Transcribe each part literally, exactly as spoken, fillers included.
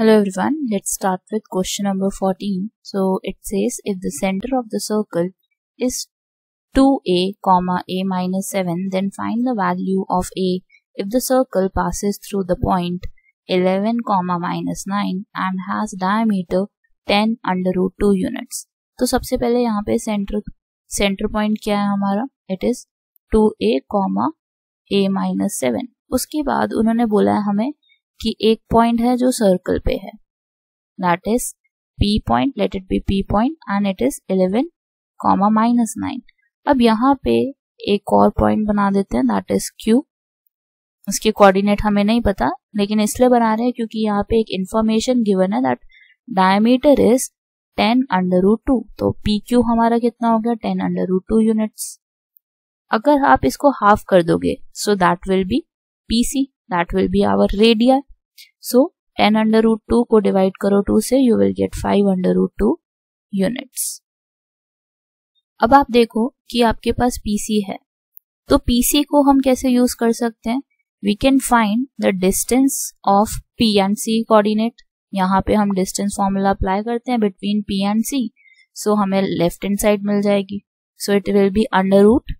Hello everyone, let's start with question number fourteen. So it says if the center of the circle is two a, a minus seven, then find the value of a if the circle passes through the point eleven, minus nine and has diameter ten under root two units. तो सबसे पहले यहाँ पे center, center point क्या है हमारा? It is two a, a minus seven. उसके बाद उन्होंने बोला है हमें कि एक पॉइंट है जो सर्कल पे है, that is P point, let it be P point and it is eleven comma minus nine. अब यहाँ पे एक और पॉइंट बना देते हैं, दैट इज क्यू. उसके कोऑर्डिनेट हमें नहीं पता, लेकिन इसलिए बना रहे हैं क्योंकि यहाँ पे एक इंफॉर्मेशन गिवन है that diameter is ten under root two. तो पी क्यू हमारा कितना हो गया? Ten under root two units. अगर आप इसको हाफ कर दोगे so that will be P C, that will be our radius. So ten under root two को डिवाइड करो टू से, you will get five under root two units. अब आप देखो कि आपके पास पीसी है, तो पीसी को हम कैसे यूज कर सकते हैं? We can find the distance of P and C coordinate. यहाँ पे हम डिस्टेंस फॉर्मूला अप्लाई करते हैं between P and C. So हमें लेफ्ट हैंड साइड मिल जाएगी. So it will be under root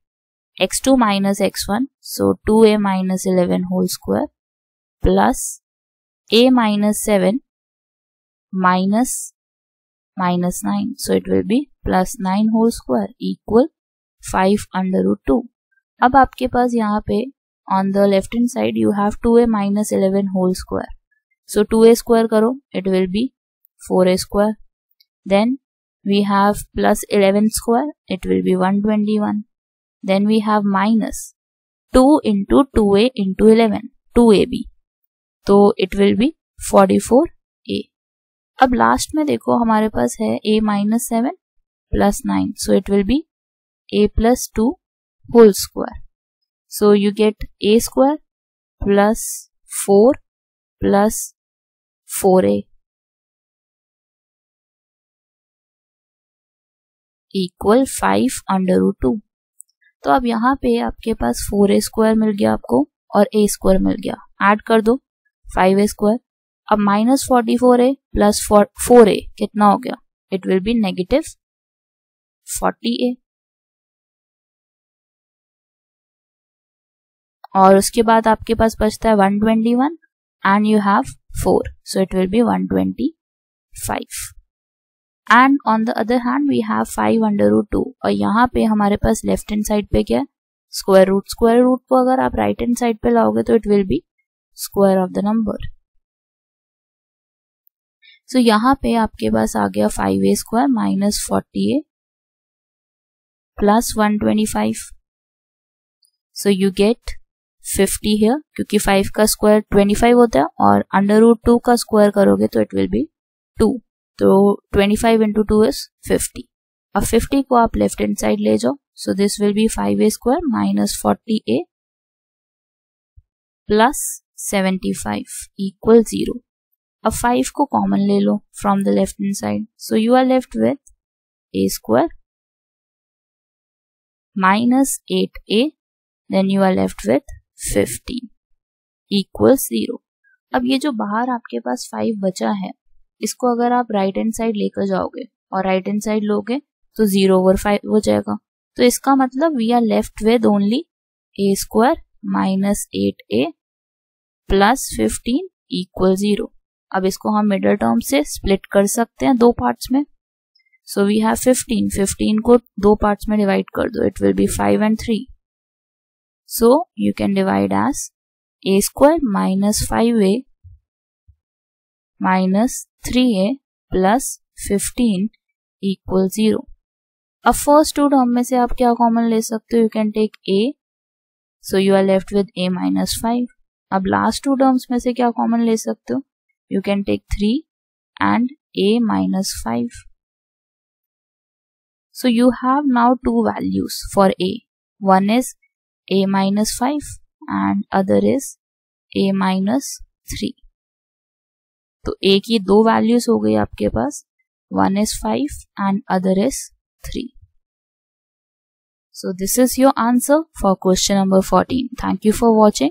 x two minus x one, so two a minus eleven whole square plus a minus seven minus minus nine, so it will be plus nine whole square equal five under root two. अब आपके पास यहाँ पे on the left hand side you have two a minus eleven whole square, so two a square करो, it will be four a square. Then we have plus eleven square, it will be one twenty-one. Then we have minus two into two a into eleven, two a b, तो it will be forty-four a. अब last में देखो हमारे पास है a minus seven plus nine, so it will be a plus two whole square. So you get a square plus four plus four a equal five under root two. तो अब यहाँ पे आपके पास फोर a स्क्वायर मिल गया आपको और a स्क्वायर मिल गया, ऐड कर दो फाइव a स्क्वायर. अब minus forty four a plus four a कितना हो गया? It will be negative forty a. और उसके बाद आपके पास बचता है one twenty one and you have four, so it will be one twenty five. And on the other hand we have five under root two. और यहाँ पे हमारे पास लेफ्ट हैंड साइड पे क्या है? Square root. स्क्वायर रूट को अगर आप राइट हैंड साइड पे लाओगे तो it will be square of the number. So यहाँ पे आपके पास आ गया five a square minus forty a plus one twenty five. So you get fifty है, क्योंकि फाइव का स्क्वायर ट्वेंटी फाइव होता है और अंडर रूट टू का स्क्वायर करोगे तो इट विल बी टू. तो twenty five into two is fifty. अब फिफ्टी को आप लेफ्ट हैंड साइड ले जाओ, so this will be five a square minus forty a plus seventy five equal zero. अब फाइव को कॉमन ले लो from the left hand side, so you are left with a square minus eight a, then you are left with fifty equals zero. अब ये जो बाहर आपके पास five बचा है, इसको अगर आप राइट हैंड साइड लेकर जाओगे और राइट हैंड साइड लोगे तो जीरो ओवर फाइव हो जाएगा. तो इसका मतलब we are left with only a square minus eight a plus fifteen equal zero. अब इसको हम मिडल टर्म से स्प्लिट कर सकते हैं दो पार्ट्स में. So we have fifteen, fifteen को दो पार्ट्स में डिवाइड कर दो, it will be five and three. So you can divide as a square minus five a minus three a plus fifteen equal zero. अब first two term में से आप क्या कॉमन ले सकते हो? You can take a, so you are left with a minus five. अब last two terms में से क्या कॉमन ले सकते हो? You can take three and a minus five. So you have now two values for a. One is a minus five and other is a minus three. तो a की दो values हो गई आपके पास, one is five and other is three. So this is your answer for question number fourteen. Thank you for watching.